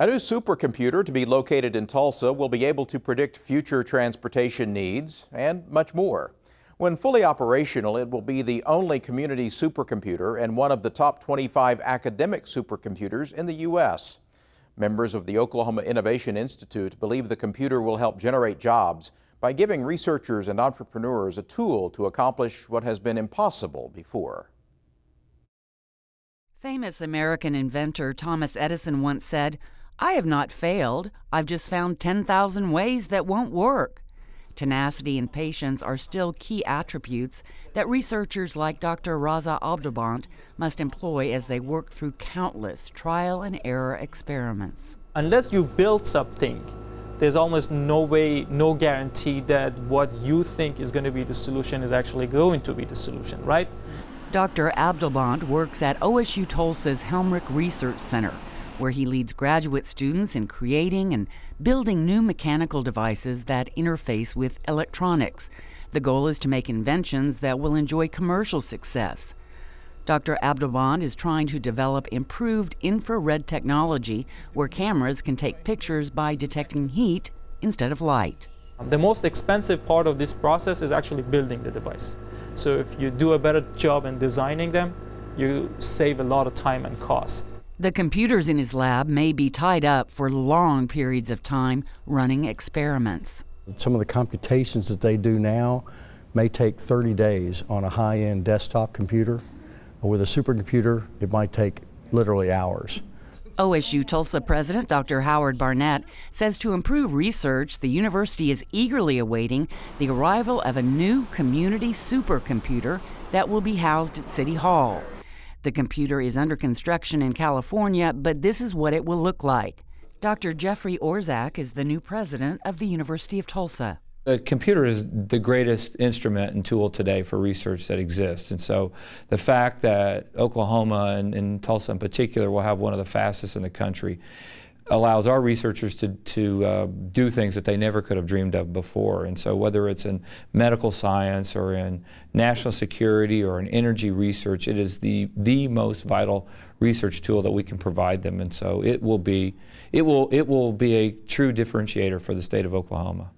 A new supercomputer to be located in Tulsa will be able to predict future transportation needs and much more. When fully operational, it will be the only community supercomputer and one of the top 25 academic supercomputers in the U.S. Members of the Oklahoma Innovation Institute believe the computer will help generate jobs by giving researchers and entrepreneurs a tool to accomplish what has been impossible before. Famous American inventor Thomas Edison once said, "I have not failed. I've just found 10,000 ways that won't work." Tenacity and patience are still key attributes that researchers like Dr. Reza Abdolvand must employ as they work through countless trial and error experiments. Unless you build something, there's almost no way, no guarantee that what you think is going to be the solution is actually going to be the solution, right? Dr. Abdolvand works at OSU Tulsa's Helmrich Research Center, where he leads graduate students in creating and building new mechanical devices that interface with electronics. The goal is to make inventions that will enjoy commercial success. Dr. Abdolvand is trying to develop improved infrared technology where cameras can take pictures by detecting heat instead of light. The most expensive part of this process is actually building the device. So if you do a better job in designing them, you save a lot of time and cost. The computers in his lab may be tied up for long periods of time running experiments. Some of the computations that they do now may take 30 days on a high-end desktop computer. With a supercomputer, it might take literally hours. OSU Tulsa President Dr. Howard Barnett says to improve research, the university is eagerly awaiting the arrival of a new community supercomputer that will be housed at City Hall. The computer is under construction in California, but this is what it will look like. Dr. Jeffrey Orczak is the new president of the University of Tulsa. The computer is the greatest instrument and tool today for research that exists. And so the fact that Oklahoma and Tulsa in particular will have one of the fastest in the country allows our researchers to do things that they never could have dreamed of before. And so whether it's in medical science or in national security or in energy research, it is the most vital research tool that we can provide them. And so it will be a true differentiator for the state of Oklahoma.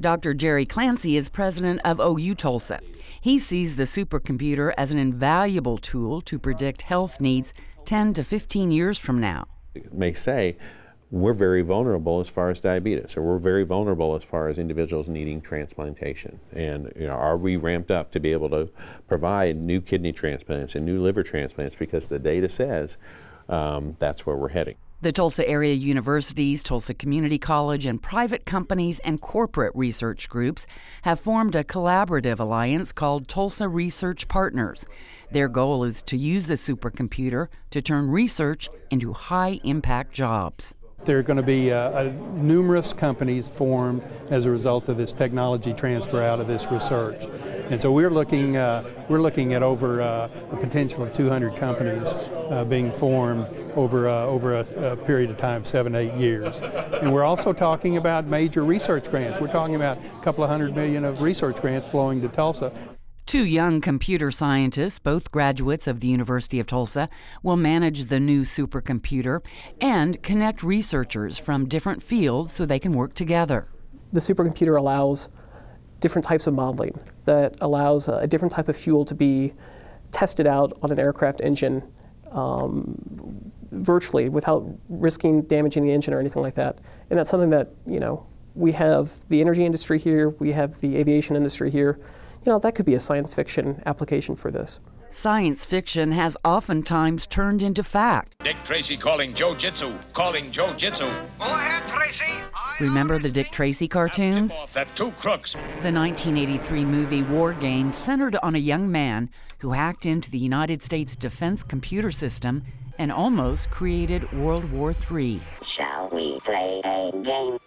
Dr. Gerry Clancy is president of OU Tulsa. He sees the supercomputer as an invaluable tool to predict health needs 10 to 15 years from now. It may say, we're very vulnerable as far as diabetes, or we're very vulnerable as far as individuals needing transplantation. And you know, are we ramped up to be able to provide new kidney transplants and new liver transplants? Because the data says that's where we're heading. The Tulsa area universities, Tulsa Community College, and private companies and corporate research groups have formed a collaborative alliance called Tulsa Research Partners. Their goal is to use the supercomputer to turn research into high-impact jobs. There are going to be numerous companies formed as a result of this technology transfer out of this research, and so we're looking at over a potential of 200 companies being formed over a period of time, 7 to 8 years, and we're also talking about major research grants. We're talking about a couple of $100 million of research grants flowing to Tulsa. Two young computer scientists, both graduates of the University of Tulsa, will manage the new supercomputer and connect researchers from different fields so they can work together. The supercomputer allows different types of modeling that allows a different type of fuel to be tested out on an aircraft engine virtually without risking damaging the engine or anything like that. And that's something that, you know, we have the energy industry here, we have the aviation industry here. You know, that could be a science fiction application for this. Science fiction has oftentimes turned into fact. Dick Tracy calling Joe Jitsu, calling Joe Jitsu. Go ahead, Tracy. Remember the Dick Tracy cartoons? That two crooks. The 1983 movie War Game centered on a young man who hacked into the United States defense computer system and almost created World War III. Shall we play a game?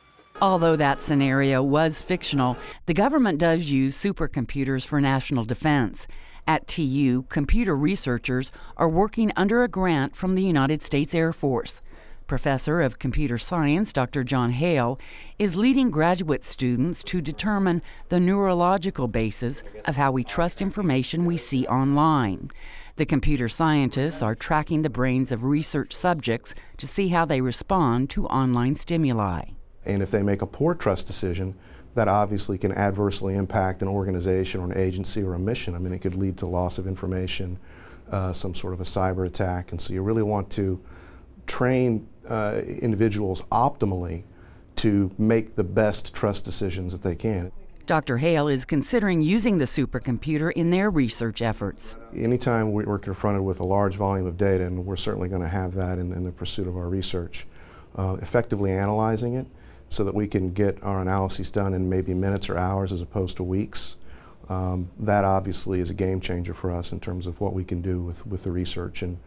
Although that scenario was fictional, the government does use supercomputers for national defense. At TU, computer researchers are working under a grant from the United States Air Force. Professor of Computer Science, Dr. John Hale, is leading graduate students to determine the neurological basis of how we trust information we see online. The computer scientists are tracking the brains of research subjects to see how they respond to online stimuli. And if they make a poor trust decision, that obviously can adversely impact an organization or an agency or a mission. I mean, it could lead to loss of information, some sort of a cyber attack. And so you really want to train individuals optimally to make the best trust decisions that they can. Dr. Hale is considering using the supercomputer in their research efforts. Anytime we're confronted with a large volume of data, and we're certainly going to have that in the pursuit of our research, effectively analyzing it so that we can get our analyses done in maybe minutes or hours as opposed to weeks, that obviously is a game changer for us in terms of what we can do with the research and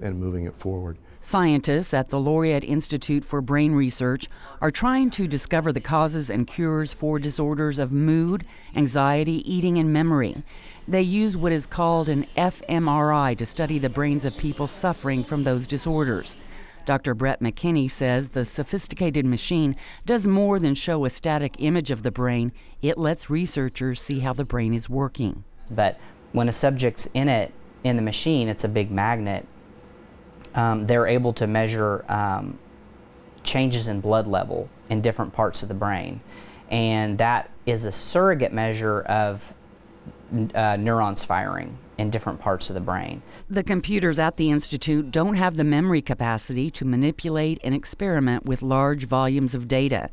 moving it forward. Scientists at the Laureate Institute for Brain Research are trying to discover the causes and cures for disorders of mood, anxiety, eating, and memory. They use what is called an fMRI to study the brains of people suffering from those disorders. Dr. Brett McKinney says the sophisticated machine does more than show a static image of the brain. It lets researchers see how the brain is working. But when a subject's in the machine, it's a big magnet. They're able to measure changes in blood level in different parts of the brain. And that is a surrogate measure of neurons firing in different parts of the brain. The computers at the Institute don't have the memory capacity to manipulate and experiment with large volumes of data.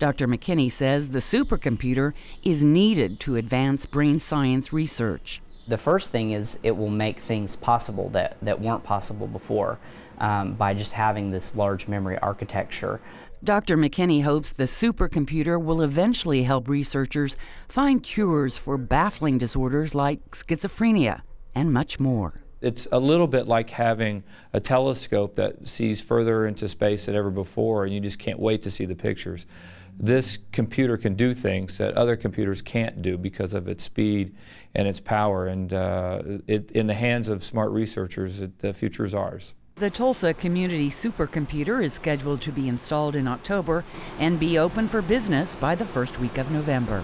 Dr. McKinney says the supercomputer is needed to advance brain science research. The first thing is it will make things possible that weren't possible before by just having this large memory architecture. Dr. McKinney hopes the supercomputer will eventually help researchers find cures for baffling disorders like schizophrenia and much more. It's a little bit like having a telescope that sees further into space than ever before, and you just can't wait to see the pictures. This computer can do things that other computers can't do because of its speed and its power, and in the hands of smart researchers, the future is ours. The Tulsa Community Supercomputer is scheduled to be installed in October and be open for business by the first week of November.